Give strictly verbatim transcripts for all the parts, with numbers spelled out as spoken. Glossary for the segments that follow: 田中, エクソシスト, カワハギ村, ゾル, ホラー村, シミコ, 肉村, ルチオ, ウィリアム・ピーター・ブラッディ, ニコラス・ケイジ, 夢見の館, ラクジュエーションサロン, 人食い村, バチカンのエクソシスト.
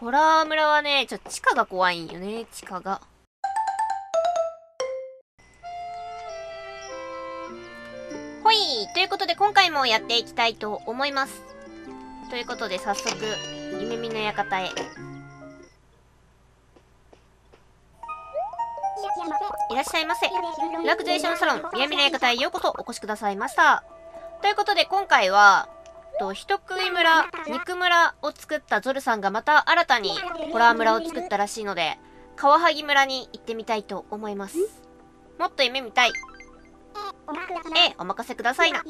ホラー村はね、ちょっと地下が怖いんよね、地下が。ほい、ということで今回もやっていきたいと思います。ということで早速、夢見の館へ。いらっしゃいませ。ラクジュエーションサロン、夢見の館へようこそお越しくださいました。ということで今回は、と人食い村、肉村を作ったゾルさんがまた新たにホラー村を作ったらしいので、カワハギ村に行ってみたいと思います。もっと夢見たい。ええ、お任せくださいな。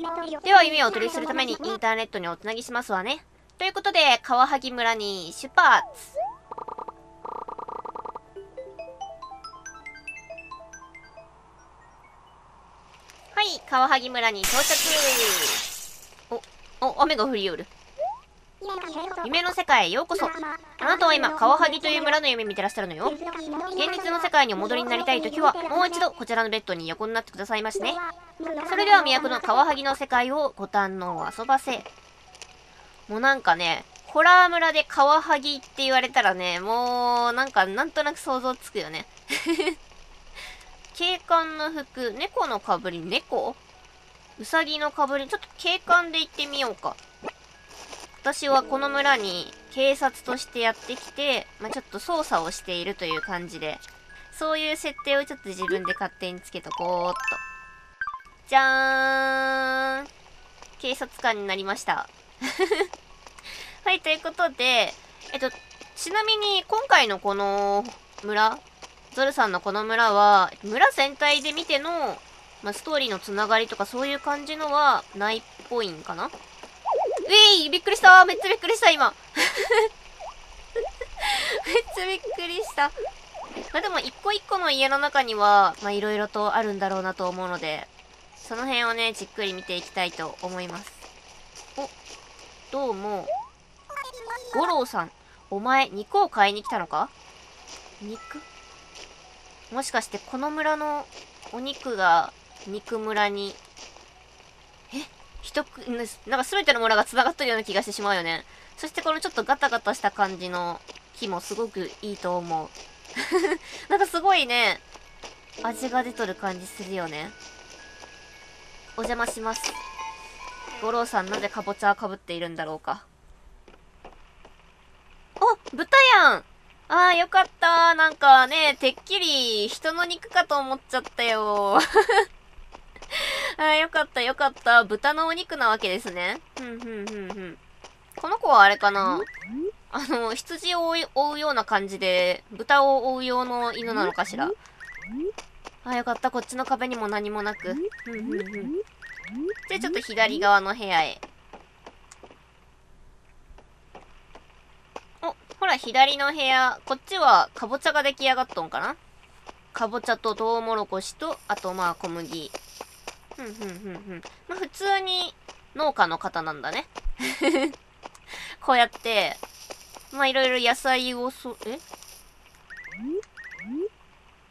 では夢をお取りするためにインターネットにおつなぎしますわね。ということで、カワハギ村に出発。はい、カワハギ村に到着。お、雨が降りよる。夢の世界へようこそ。あなたは今、カワハギという村の夢見てらっしゃるのよ。現実の世界にお戻りになりたいときは、もう一度こちらのベッドに横になってくださいましね。それでは都のカワハギの世界をご堪能遊ばせ。もうなんかね、ホラー村でカワハギって言われたらね、もうなんかなんとなく想像つくよね。警官の服、猫のかぶり、猫うさぎのかぶり、ちょっと警官で行ってみようか。私はこの村に警察としてやってきて、まあ、ちょっと捜査をしているという感じで、そういう設定をちょっと自分で勝手につけとこうっと。じゃーん、警察官になりました。はい、ということで、えっと、ちなみに今回のこの村、ゾルさんのこの村は、村全体で見ての、まあ、ストーリーのつながりとかそういう感じのはないっぽいんかな。うえい、びっくりした、めっちゃびっくりした今。めっちゃびっくりした。まあ、でも一個一個の家の中には、まあいろいろとあるんだろうなと思うので、その辺をね、じっくり見ていきたいと思います。お、どうも。五郎さん、お前肉を買いに来たのか？肉？もしかしてこの村のお肉が、肉村に、え人く、なんか全ての村が繋がってるような気がしてしまうよね。そしてこのちょっとガタガタした感じの木もすごくいいと思う。なんかすごいね、味が出とる感じするよね。お邪魔します。五郎さん、なぜかぼちゃをかぶっているんだろうか。あ、豚やん。ああ、よかった。なんかね、てっきり人の肉かと思っちゃったよ。ああ、よかった、よかった。豚のお肉なわけですね。ふんふんふんふん。この子はあれかな？あの、羊を追うような感じで、豚を追う用の犬なのかしら。ああ、よかった。こっちの壁にも何もなく。ふんふんふん。じゃあちょっと左側の部屋へ。ほら、左の部屋。こっちは、かぼちゃが出来上がっとんかな？かぼちゃとトウモロコシと、あと、まあ、小麦。ふんふんふんふん。まあ、普通に、農家の方なんだね。こうやって、まあ、いろいろ野菜をそ、え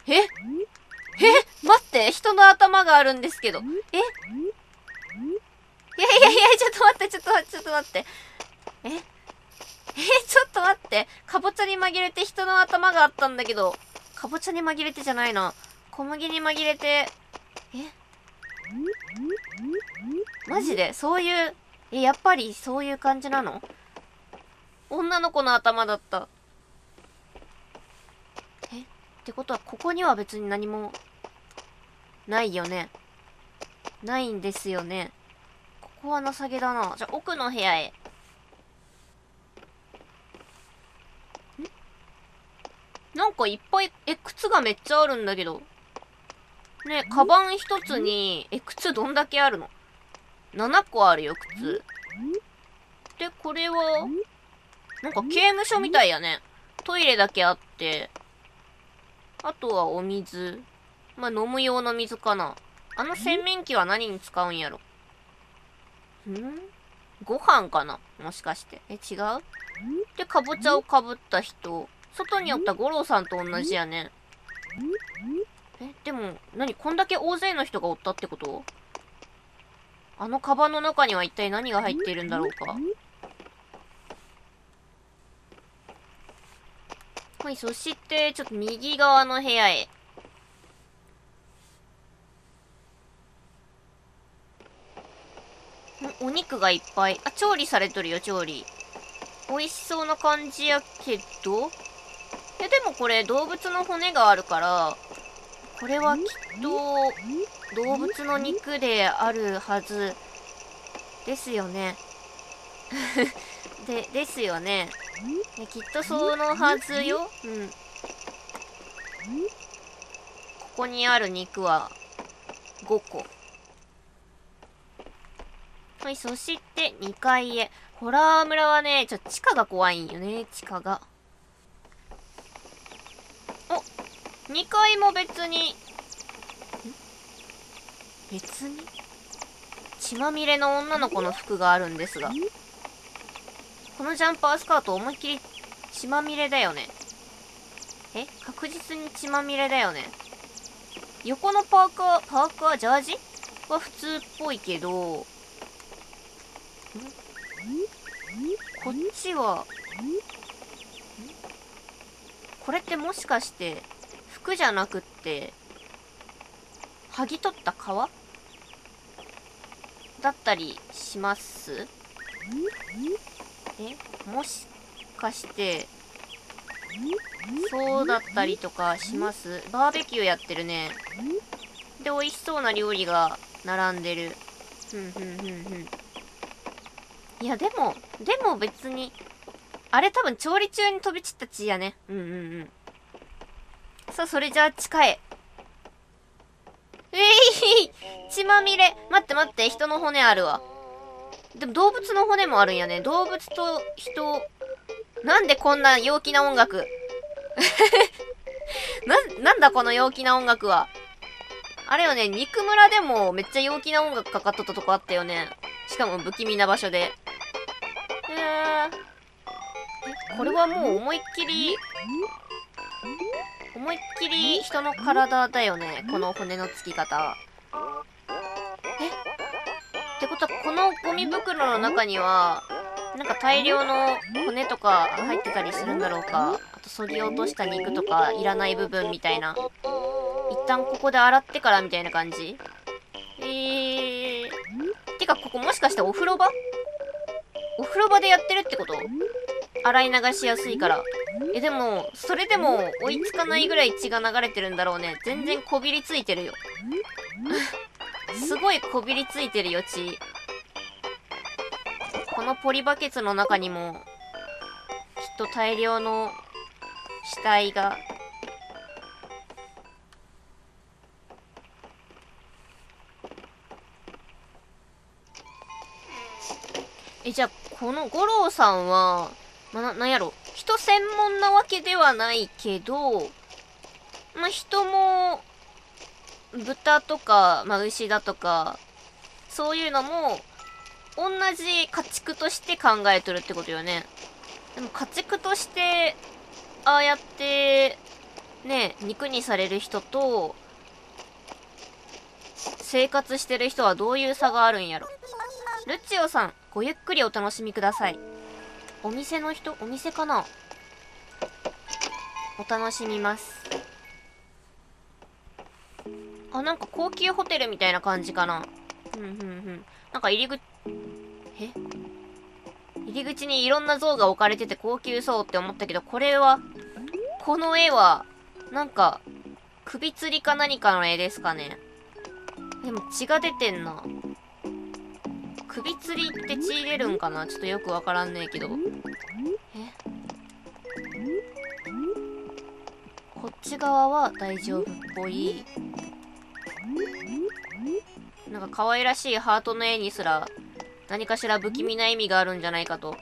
ええ待って、人の頭があるんですけど。えいやいやいや、ちょっと待って、ちょっと待って、ちょっと待って。ええ、ちょっと待って。かぼちゃに紛れて人の頭があったんだけど。かぼちゃに紛れてじゃないな。小麦に紛れて。え？マジで？そういう、え、やっぱりそういう感じなの？女の子の頭だった。え？ってことは、ここには別に何も、ないよね。ないんですよね。ここは情けだな。じゃあ、奥の部屋へ。なんかいっぱい、え、靴がめっちゃあるんだけど。ね、カバン一つに、え、靴どんだけあるの ?なな 個あるよ、靴。で、これは、なんか刑務所みたいやね。トイレだけあって、あとはお水。まあ、飲む用の水かな。あの洗面器は何に使うんやろ。ん？ご飯かなもしかして。え、違う？で、かぼちゃをかぶった人。外におった五郎さんと同じやね。え、でも、何こんだけ大勢の人がおったってこと？あのカバンの中には一体何が入っているんだろうか。はい、そして、ちょっと右側の部屋へ。ん、お肉がいっぱい。あ、調理されとるよ、調理。美味しそうな感じやけど。え、でもこれ、動物の骨があるから、これはきっと、動物の肉であるはず、ですよね。で、ですよね。ね、きっとそのはずよ。うん。ここにある肉は、ごこ。はい、そして、にかいへ。ホラー村はね、ちょっと地下が怖いんよね、地下が。にかいも別に、ん？別に？血まみれの女の子の服があるんですが。このジャンパースカート思いっきり血まみれだよね。え？確実に血まみれだよね。横のパーカー、パーカー、ジャージ？は普通っぽいけど、ん？こっちは、ん？これってもしかして、服じゃなくって、剥ぎ取った皮だったりします？え、もしかして、そうだったりとかします？バーベキューやってるね。で、美味しそうな料理が並んでる。ふんふんふんふん。いや、でも、でも別に、あれ多分調理中に飛び散った血やね。うんうんうん。さあ、それじゃあ、近い。えい、血まみれ。待って待って、人の骨あるわ。でも動物の骨もあるんやね。動物と人。なんでこんな陽気な音楽。な、なんだこの陽気な音楽は。あれよね、肉村でもめっちゃ陽気な音楽かかっとったとこあったよね。しかも不気味な場所で。えー、え、これはもう思いっきり、思いっきり人の体だよね、この骨のつき方は。え？ってことは、このゴミ袋の中には、なんか大量の骨とか入ってたりするんだろうか。あと、そぎ落とした肉とか、いらない部分みたいな。一旦ここで洗ってからみたいな感じ？えー。てか、ここもしかしてお風呂場？お風呂場でやってるってこと？洗い流しやすいから。え、でも、それでも追いつかないぐらい血が流れてるんだろうね。全然こびりついてるよ。すごいこびりついてるよ、血。このポリバケツの中にも、きっと大量の死体が。え、じゃあ、この五郎さんは、ま、な、なんやろ。人専門なわけではないけど、まあ、人も、豚とか、まあ、牛だとか、そういうのも、同じ家畜として考えとるってことよね。でも家畜として、ああやって、ね、肉にされる人と、生活してる人はどういう差があるんやろ。ルチオさん、ごゆっくりお楽しみください。お店の人、お店かな？お楽しみます。あ、なんか高級ホテルみたいな感じかな。うんうんうん。なんか入り口、え？入り口にいろんな像が置かれてて高級そうって思ったけど、これは、この絵は、なんか、首吊りか何かの絵ですかね。でも血が出てんな。首吊りって血出るんかな？ちょっとよくわからんねえけど。え？こっち側は大丈夫っぽい。なんか可愛らしいハートの絵にすら何かしら不気味な意味があるんじゃないかと。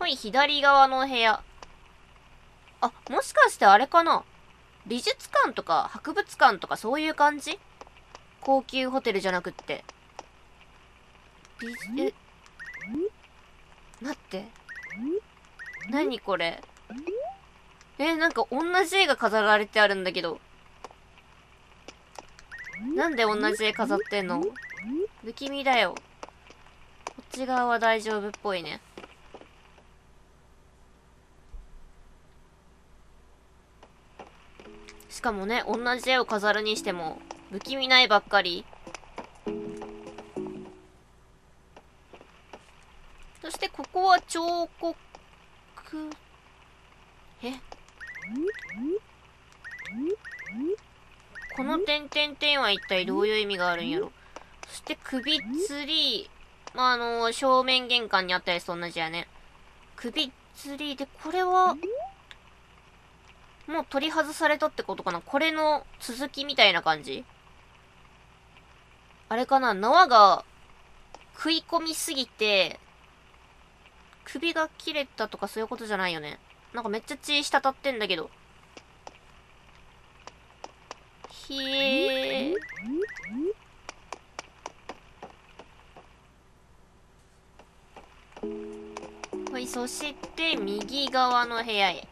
はい、左側の部屋。あ、もしかしてあれかな？美術館とか博物館とかそういう感じ？高級ホテルじゃなくって。び、え、待って。何これ。え、なんか同じ絵が飾られてあるんだけど。なんで同じ絵飾ってんの？不気味だよ。こっち側は大丈夫っぽいね。しかもね、同じ絵を飾るにしても不気味な絵ばっかり。そしてここは彫刻、え、この点々点は一体どういう意味があるんやろ。そして首吊り、まああの正面玄関にあったやつと同じやね。首吊りで、これはもう取り外されたってことかな。これの続きみたいな感じ。あれかな、縄が食い込みすぎて首が切れたとかそういうことじゃないよね。なんかめっちゃ血滴ってんだけど。ひえー。はい、そして右側の部屋へ。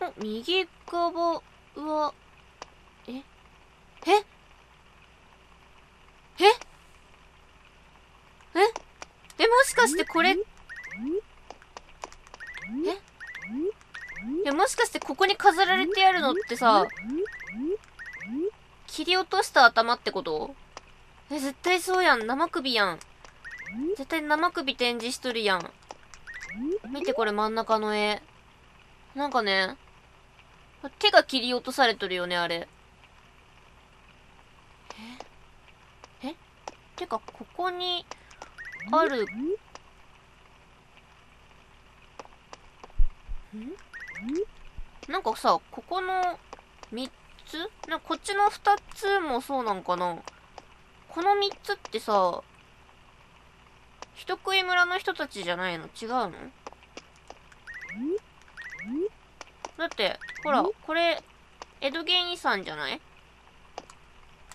お、右側は、えええええ、もしかしてこれ、えいや、もしかしてここに飾られてあるのってさ、切り落とした頭ってこと？え、絶対そうやん。生首やん。絶対生首展示しとるやん。見てこれ、真ん中の絵。なんかね、手が切り落とされとるよね、あれ。ええ、てか、ここに、ある。ん？なんかさ、ここのみっつ？なんかこっちのふたつもそうなんかな。このみっつってさ、人食い村の人たちじゃないの？違うの？だって、ほら、これ、江戸芸遺産じゃない？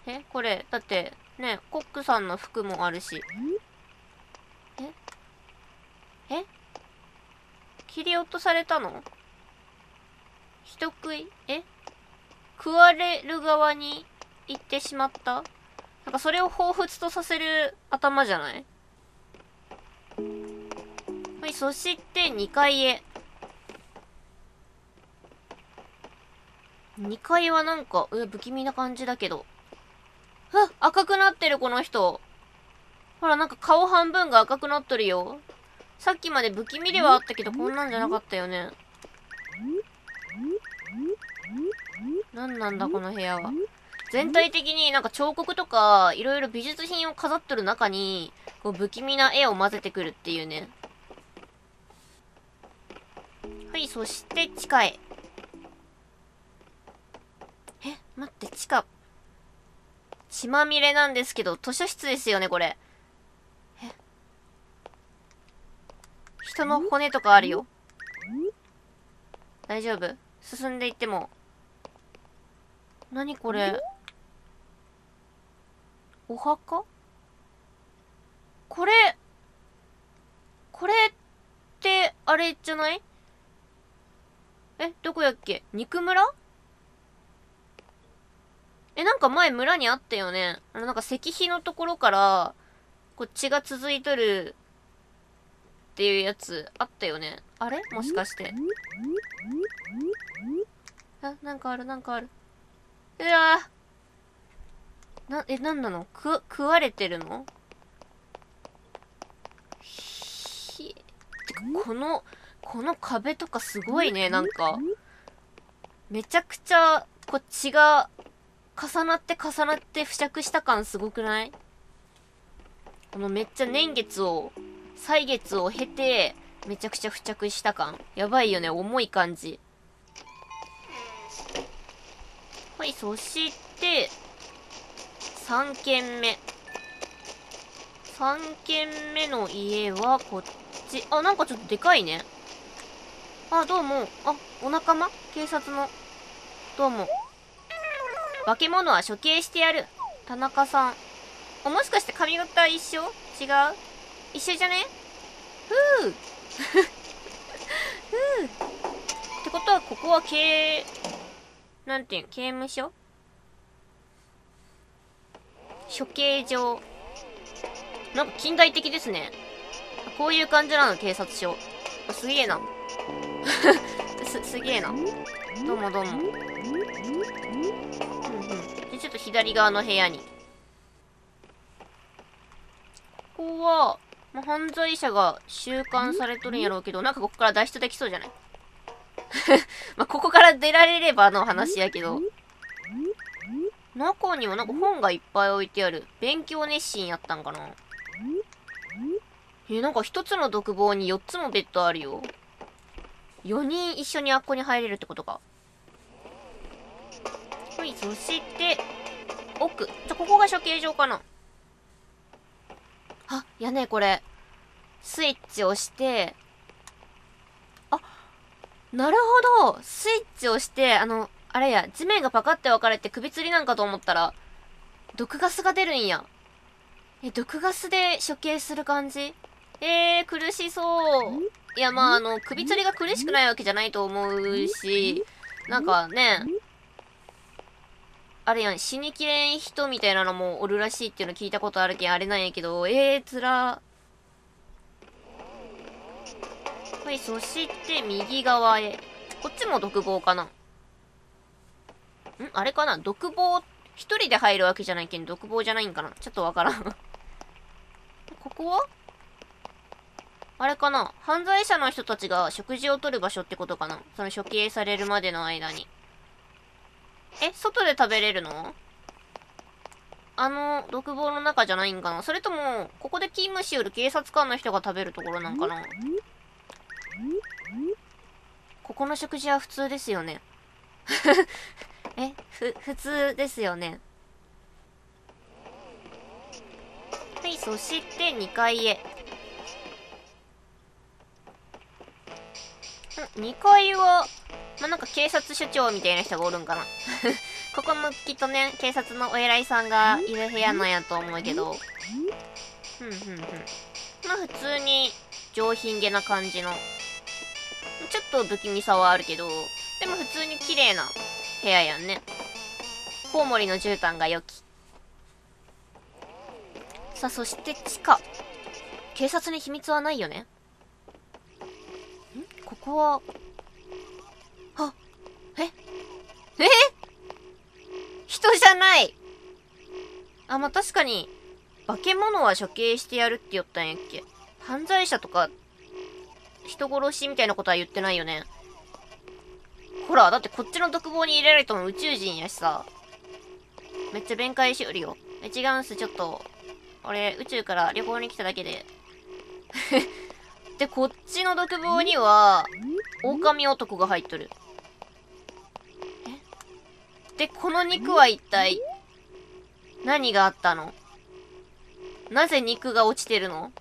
え？これ、だって、ね、コックさんの服もあるし。え？え？切り落とされたの？人食い？え？食われる側に行ってしまった？なんかそれを彷彿とさせる頭じゃない？はい、そしてにかいへ。にかいはなんか、うわ、不気味な感じだけど。あ、赤くなってる、この人。ほら、なんか顔半分が赤くなっとるよ。さっきまで不気味ではあったけど、こんなんじゃなかったよね。なんなんだ、この部屋は。全体的になんか彫刻とか、いろいろ美術品を飾っとる中に、こう不気味な絵を混ぜてくるっていうね。はい、そして地下へ。え、待って、地下。血まみれなんですけど、図書室ですよね、これ。人の骨とかあるよ。大丈夫？進んでいっても。何これ？お墓？これ、これって、あれじゃない？え、どこやっけ？肉村？え、なんか前村にあったよね。あの、なんか石碑のところから、こっちが続いとる、っていうやつあったよね。あれ？もしかして。あ、なんかある、なんかある。うわぁ。な、え、なんなの？く、食われてるの？ひえ。てか、この、この壁とかすごいね、なんか。めちゃくちゃ、こう血が、重なって重なって付着した感すごくない？このめっちゃ年月を、歳月を経て、めちゃくちゃ付着した感。やばいよね、重い感じ。はい、そして、さんけんめ。さんけんめの家はこっち。あ、なんかちょっとでかいね。あ、どうも。あ、お仲間？警察の。どうも。化け物は処刑してやる。田中さん。あ、もしかして髪型一緒？違う？一緒じゃね？ふぅふぅってことは、ここは刑、なんていう、刑務所？処刑場。なんか近代的ですね。こういう感じなの、警察署。すげえな。す、すげえな。どうもどうも。うんうん。で、ちょっと左側の部屋に。ここは、まあ、犯罪者が収監されとるんやろうけど、なんかここから脱出できそうじゃないまあここから出られればの話やけど。中にはなんか本がいっぱい置いてある。勉強熱心やったんかな。え、なんか一つの独房によっつもベッドあるよ。よにん一緒にあっこに入れるってことか。はい、そして、奥。じゃ、ここが処刑場かな。あ、やね、これ。スイッチ押して、あ、なるほど。スイッチ押して、あの、あれや、地面がパカって分かれて首吊りなんかと思ったら、毒ガスが出るんや。え、毒ガスで処刑する感じ？えー、苦しそう。いや、まあ、あの、首吊りが苦しくないわけじゃないと思うし、なんかね、あれやん、死にきれん人みたいなのもおるらしいっていうの聞いたことあるけん、あれなんやけど、えー、つら。はい、そして、右側へ。こっちも独房かな。ん？あれかな？独房、一人で入るわけじゃないけん、独房じゃないんかな？ちょっとわからん。ここは？あれかな？犯罪者の人たちが食事をとる場所ってことかな？その処刑されるまでの間に。え、外で食べれるの？あの、独房の中じゃないんかな？それとも、ここで勤務しよる警察官の人が食べるところなんかな？ここの食事は普通ですよね。え、ふ、普通ですよね。はい、そしてにかいへ。にかいは、まあ、なんか警察署長みたいな人がおるんかな。ここのきっとね、警察のお偉いさんがいる部屋なんやと思うけど。ふんふんふん。まあ普通に上品げな感じの。ちょっと不気味さはあるけど、でも普通に綺麗な部屋やんね。コウモリの絨毯が良き。さあ、そして地下。警察に秘密はないよね。ん？ここは、あ、え？え？人じゃない！あ、まあ、確かに、化け物は処刑してやるって言ったんやっけ。犯罪者とか、人殺しみたいなことは言ってないよね。ほら、だってこっちの独房に入れられても宇宙人やしさ。めっちゃ弁解しよるよ。え、違うんす、ちょっと。俺、宇宙から旅行に来ただけで。で、こっちの独房には、狼男が入っとる。え？で、この肉は一体、何があったの？なぜ肉が落ちてるの？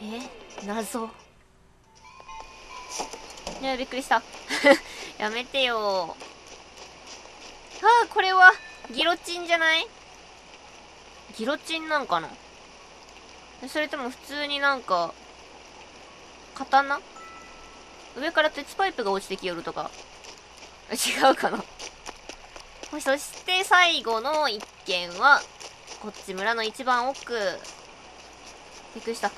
え？謎。いや、びっくりした。やめてよ。ああ、これは、ギロチンじゃない？ギロチンなんかな？それとも普通になんか、刀？上から鉄パイプが落ちてきよるとか。違うかなそして最後の一件は、こっち村の一番奥。びっくりした。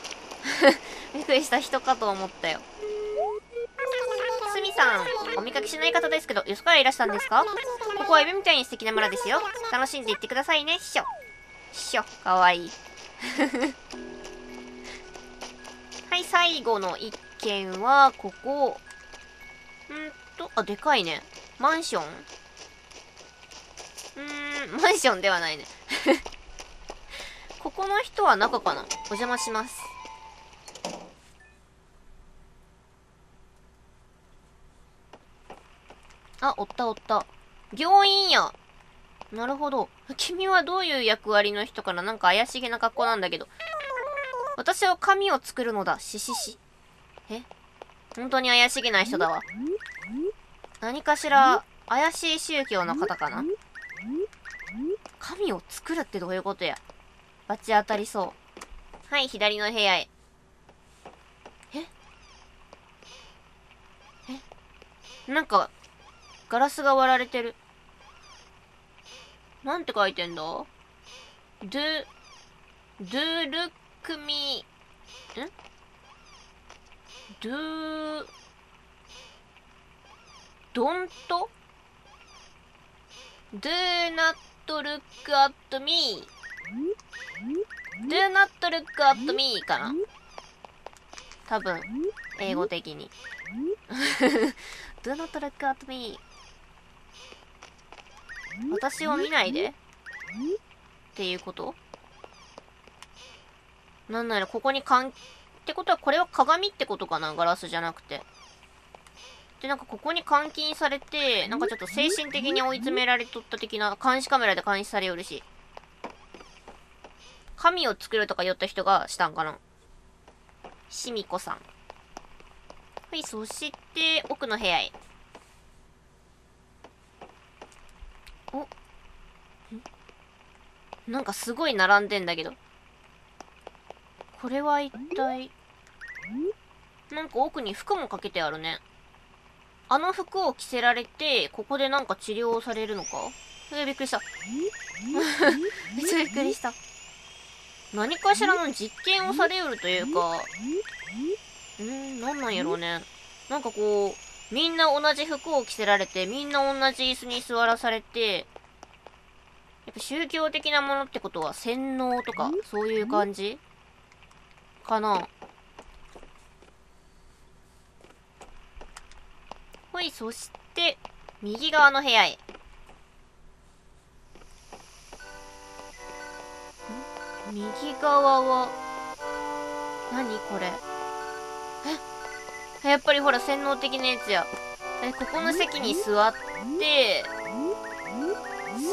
びっくりした人かと思ったよ。すみさん、お見かけしない方ですけど、よそからいらしたんですか？ここは夢みたいに素敵な村ですよ。楽しんでいってくださいね、しょ。しょ、かわいい。はい、最後の一軒は、ここ。んと、あ、でかいね。マンション？うん、マンションではないね。ここの人は中かな？お邪魔します。あ、おったおった。病院や。なるほど。君はどういう役割の人かな？なんか怪しげな格好なんだけど。私は紙を作るのだ。ししし。え？本当に怪しげな人だわ。何かしら、怪しい宗教の方かな？紙を作るってどういうことや？バチ当たりそう。はい、左の部屋へ。え？え？なんか、ガラスが割られてる。なんて書いてんだ？ドゥ、ドゥルクミ、ん？ do どんと do not look at me do not look at me かな多分英語的にdo not look at me 私を見ないでっていうことなんならここに関ってことはこれは鏡ってことかなガラスじゃなくて。で、なんかここに監禁されて、なんかちょっと精神的に追い詰められとった的な、監視カメラで監視されよるし。神を作るとか言った人がしたんかな。シミコさん。はい、そして奥の部屋へ。おんなんかすごい並んでんだけど。これは一体。なんか奥に服もかけてあるね。あの服を着せられて、ここでなんか治療をされるのか？え、びっくりした。めっちゃびっくりした。何かしらの実験をされよるというか、んー、なんなんやろうね。なんかこう、みんな同じ服を着せられて、みんな同じ椅子に座らされて、やっぱ宗教的なものってことは洗脳とか、そういう感じ？かな。はい、そして、右側の部屋へ。右側は、何これ。え、やっぱりほら、洗脳的なやつや。え、ここの席に座って、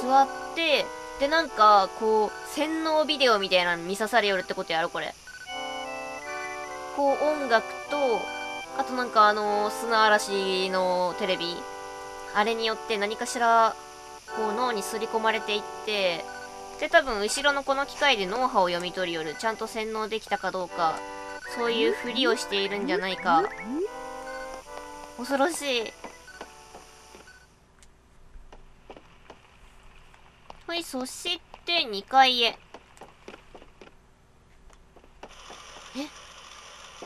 座って、で、なんか、こう、洗脳ビデオみたいなの見さされよるってことやろ、これ。こう、音楽と、あとなんかあのー、砂嵐のテレビあれによって何かしらこう脳にすり込まれていってで多分後ろのこの機械で脳波を読み取りよるちゃんと洗脳できたかどうかそういうふりをしているんじゃないか恐ろしいはいそしてにかいへえ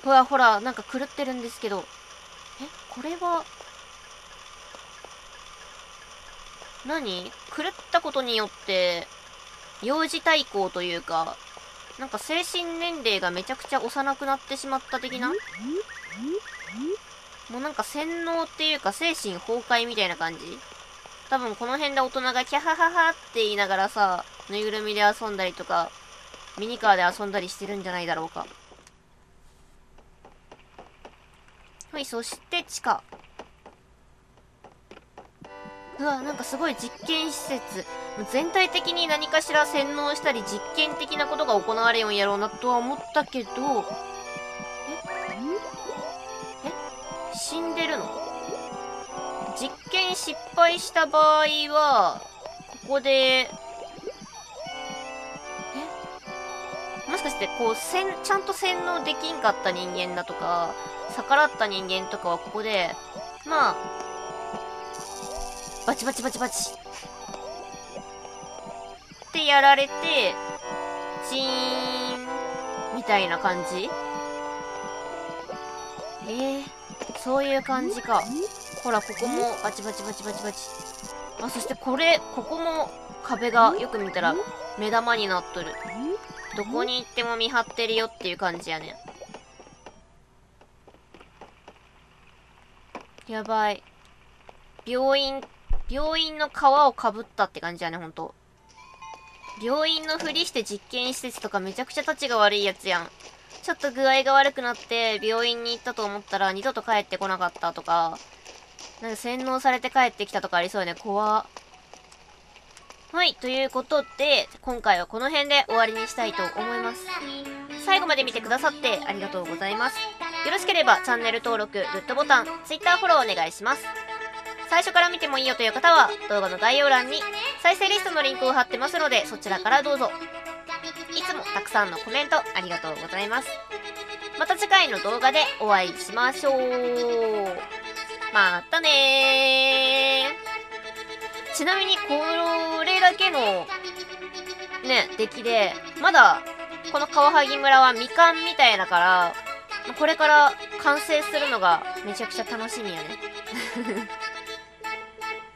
ほらほら、なんか狂ってるんですけど。え、これは。何？狂ったことによって、幼児対抗というか、なんか精神年齢がめちゃくちゃ幼くなってしまった的な？もうなんか洗脳っていうか精神崩壊みたいな感じ？多分この辺で大人がキャハハハって言いながらさ、ぬいぐるみで遊んだりとか、ミニカーで遊んだりしてるんじゃないだろうか。はい、そして地下。うわ、なんかすごい実験施設。全体的に何かしら洗脳したり実験的なことが行われよんやろうなとは思ったけど、え？え？死んでるの？実験失敗した場合は、ここで、え？もしかして、こう、せん、ちゃんと洗脳できんかった人間だとか、逆らった人間とかはここで、まあ、バチバチバチバチってやられて、チーンみたいな感じ？ええー、そういう感じか。ほら、ここもバチバチバチバチバチ。あ、そしてこれ、ここも壁がよく見たら目玉になっとる。どこに行っても見張ってるよっていう感じやね。やばい。病院、病院の皮をかぶったって感じだね、ほんと。病院のふりして実験施設とかめちゃくちゃたちが悪いやつやん。ちょっと具合が悪くなって病院に行ったと思ったら二度と帰ってこなかったとか、なんか洗脳されて帰ってきたとかありそうね、怖っ。はい、ということで、今回はこの辺で終わりにしたいと思います。最後まで見てくださってありがとうございます。よろしければチャンネル登録、グッドボタン、Twitter フォローお願いします。最初から見てもいいよという方は動画の概要欄に再生リストのリンクを貼ってますのでそちらからどうぞ。いつもたくさんのコメントありがとうございます。また次回の動画でお会いしましょう。またねー。ちなみにこれだけのね、出来で、まだこのカワハギ村は未完みたいだから、これから完成するのがめちゃくちゃ楽しみやね